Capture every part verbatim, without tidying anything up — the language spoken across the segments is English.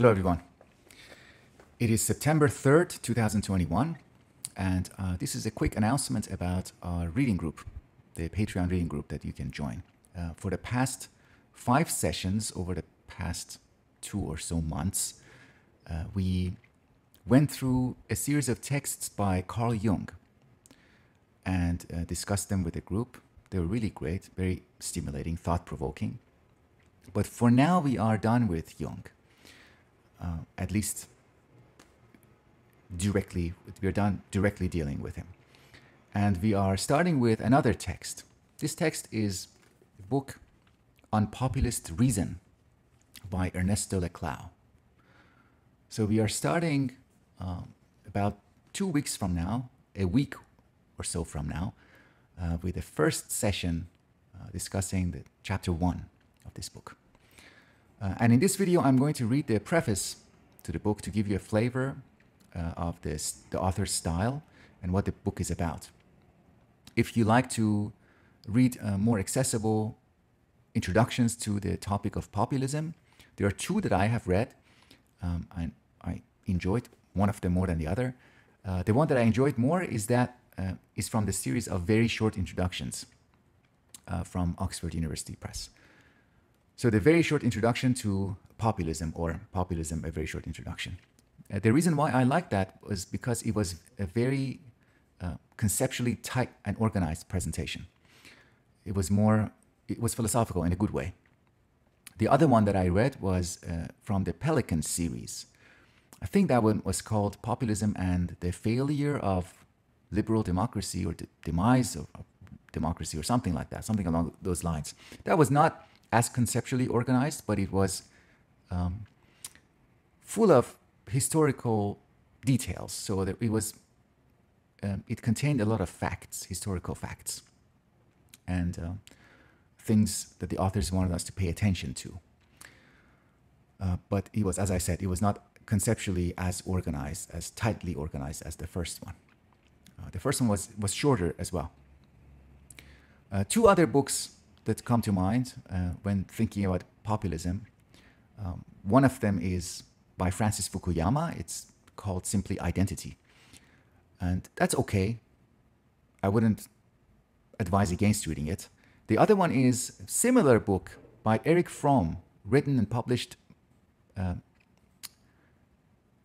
Hello, everyone. It is September third, two thousand twenty-one, and uh, this is a quick announcement about our reading group, the Patreon reading group that you can join. Uh, for the past five sessions, over the past two or so months, uh, we went through a series of texts by Carl Jung and uh, discussed them with the group. They were really great, very stimulating, thought-provoking. But for now, we are done with Jung. Uh, at least directly, we're done directly dealing with him. And we are starting with another text. This text is a book on populist reason by Ernesto Laclau. So we are starting um, about two weeks from now, a week or so from now, uh, with the first session uh, discussing the chapter one of this book. Uh, and in this video, I'm going to read the preface to the book to give you a flavor uh, of this, the author's style and what the book is about. If you like to read uh, more accessible introductions to the topic of populism, there are two that I have read. Um, I, I enjoyed one of them more than the other. Uh, the one that I enjoyed more is that uh, is from the series of very short introductions uh, from Oxford University Press. So the very short introduction to populism, or populism, a very short introduction. Uh, the reason why I liked that was because it was a very uh, conceptually tight and organized presentation. It was more, it was philosophical in a good way. The other one that I read was uh, from the Pelican series. I think that one was called Populism and the Failure of Liberal Democracy, or the Demise of Democracy, or something like that, something along those lines. That was not as conceptually organized, but it was um, full of historical details. So that it was, um, it contained a lot of facts, historical facts, and uh, things that the authors wanted us to pay attention to. Uh, but it was, as I said, it was not conceptually as organized, as tightly organized as the first one. Uh, the first one was was shorter as well. Uh, two other books that come to mind uh, when thinking about populism. Um, one of them is by Francis Fukuyama. It's called simply Identity. And that's okay. I wouldn't advise against reading it. The other one is a similar book by Erich Fromm, written and published uh,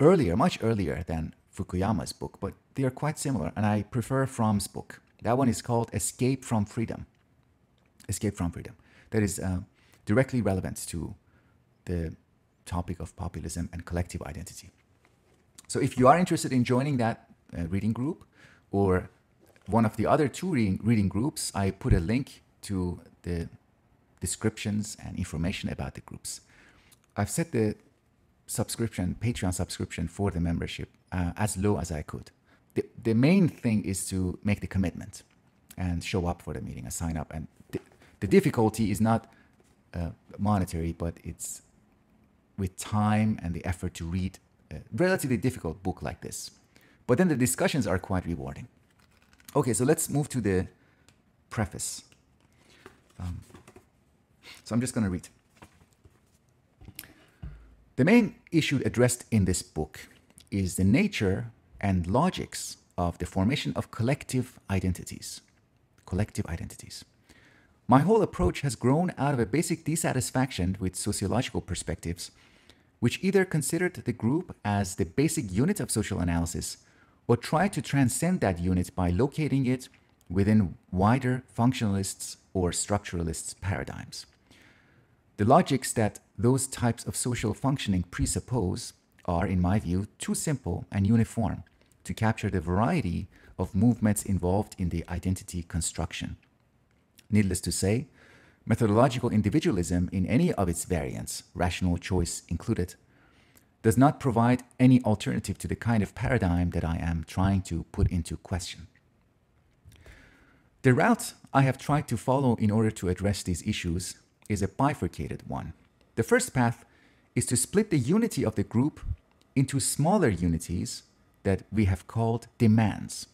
earlier, much earlier than Fukuyama's book, but they are quite similar, and I prefer Fromm's book. That one is called Escape from Freedom. Escape from Freedom. That is uh, directly relevant to the topic of populism and collective identity. So if you are interested in joining that uh, reading group, or one of the other two reading, reading groups, I put a link to the descriptions and information about the groups. I've set the subscription, Patreon subscription for the membership uh, as low as I could. The, the main thing is to make the commitment and show up for the meeting and sign up. And the difficulty is not uh, monetary, but it's with time and the effort to read a relatively difficult book like this. But then the discussions are quite rewarding. Okay, so let's move to the preface. Um, so I'm just going to read. The main issue addressed in this book is the nature and logics of the formation of collective identities. Collective identities. My whole approach has grown out of a basic dissatisfaction with sociological perspectives, which either considered the group as the basic unit of social analysis or tried to transcend that unit by locating it within wider functionalists or structuralists paradigms. The logics that those types of social functioning presuppose are, in my view, too simple and uniform to capture the variety of movements involved in the identity construction. Needless to say, methodological individualism in any of its variants, rational choice included, does not provide any alternative to the kind of paradigm that I am trying to put into question. The route I have tried to follow in order to address these issues is a bifurcated one. The first path is to split the unity of the group into smaller unities that we have called demands.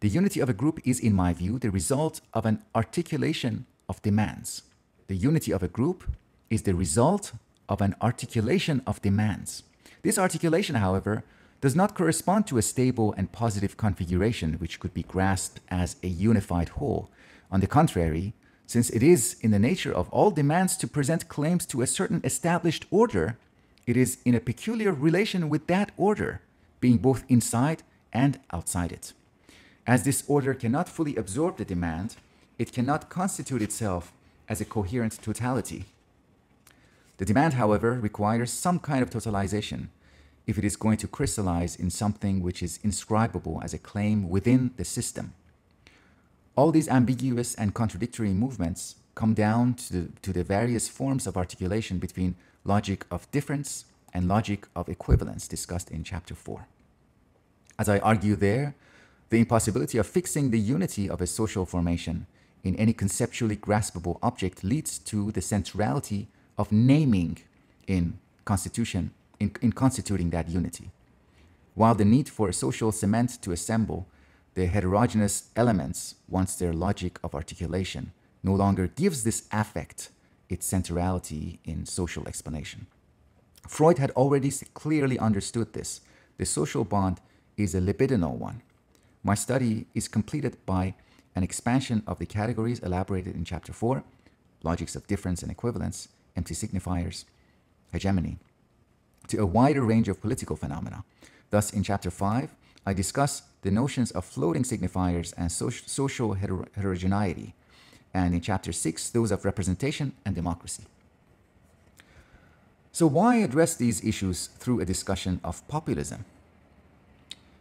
The unity of a group is, in my view, the result of an articulation of demands. The unity of a group is the result of an articulation of demands. This articulation, however, does not correspond to a stable and positive configuration which could be grasped as a unified whole. On the contrary, since it is in the nature of all demands to present claims to a certain established order, it is in a peculiar relation with that order, being both inside and outside it. As this order cannot fully absorb the demand, it cannot constitute itself as a coherent totality. The demand, however, requires some kind of totalization if it is going to crystallize in something which is inscribable as a claim within the system. All these ambiguous and contradictory movements come down to the, to the various forms of articulation between logic of difference and logic of equivalence discussed in chapter four. As I argue there, the impossibility of fixing the unity of a social formation in any conceptually graspable object leads to the centrality of naming in, constitution, in, in constituting that unity. While the need for a social cement to assemble the heterogeneous elements, once their logic of articulation no longer gives this affect its centrality in social explanation. Freud had already clearly understood this. The social bond is a libidinal one. My study is completed by an expansion of the categories elaborated in chapter four, logics of difference and equivalence, empty signifiers, hegemony, to a wider range of political phenomena. Thus, in chapter five, I discuss the notions of floating signifiers and so social heter heterogeneity, and in chapter six, those of representation and democracy. So why address these issues through a discussion of populism?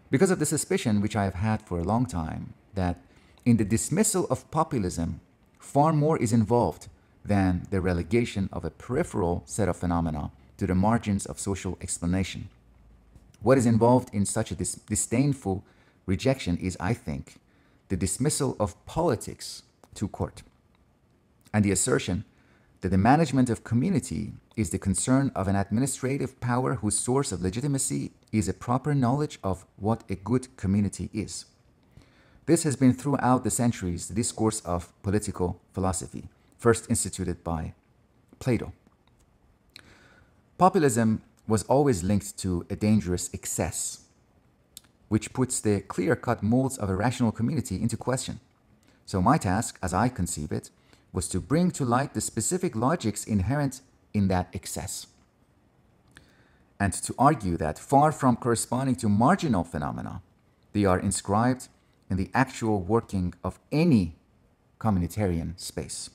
Because of the suspicion which I have had for a long time that in the dismissal of populism, far more is involved than the relegation of a peripheral set of phenomena to the margins of social explanation. What is involved in such a dis disdainful rejection is, I think, the dismissal of politics to court, and the assertion that the management of community is the concern of an administrative power whose source of legitimacy is a proper knowledge of what a good community is. This has been throughout the centuries the discourse of political philosophy, first instituted by Plato. Populism was always linked to a dangerous excess, which puts the clear-cut molds of a rational community into question. So my task, as I conceive it, was to bring to light the specific logics inherent in that excess, and to argue that far from corresponding to marginal phenomena, they are inscribed in the actual working of any communitarian space.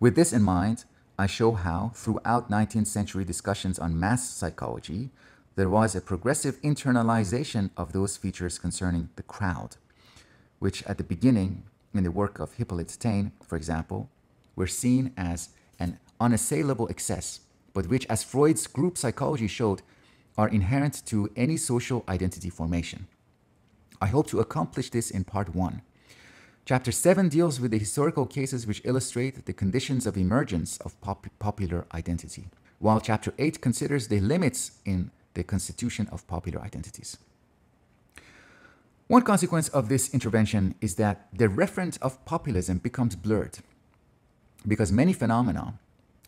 With this in mind, I show how, throughout nineteenth century discussions on mass psychology, there was a progressive internalization of those features concerning the crowd, which at the beginning, in the work of Hippolyte Taine, for example, were seen as an unassailable excess, but which, as Freud's group psychology showed, are inherent to any social identity formation. I hope to accomplish this in part one. Chapter seven deals with the historical cases which illustrate the conditions of emergence of pop popular identity, while chapter eight considers the limits in the constitution of popular identities. One consequence of this intervention is that the referent of populism becomes blurred, because many phenomena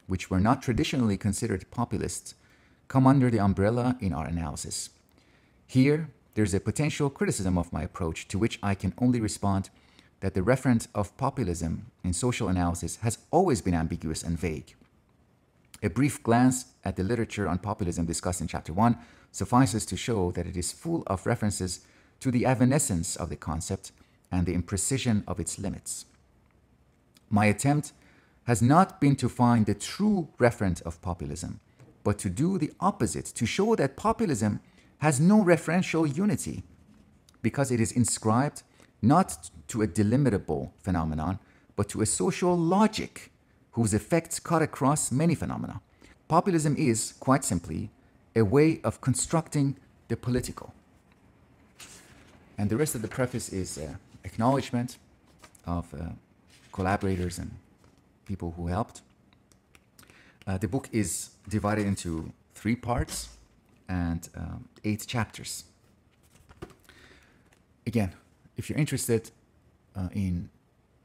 which were not traditionally considered populist come under the umbrella in our analysis. Here, there's a potential criticism of my approach to which I can only respond that the referent of populism in social analysis has always been ambiguous and vague. A brief glance at the literature on populism discussed in chapter one suffices to show that it is full of references to the evanescence of the concept and the imprecision of its limits. My attempt has not been to find the true referent of populism, but to do the opposite, to show that populism has no referential unity, because it is inscribed not to a delimitable phenomenon, but to a social logic whose effects cut across many phenomena. Populism is, quite simply, a way of constructing the political. And the rest of the preface is uh, acknowledgement of uh, collaborators and people who helped. Uh, the book is divided into three parts and um, eight chapters. Again, if you're interested uh, in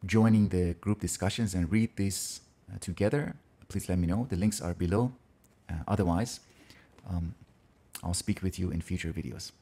joining the group discussions and read this uh, together, please let me know. The links are below. Uh, otherwise, um, I'll speak with you in future videos.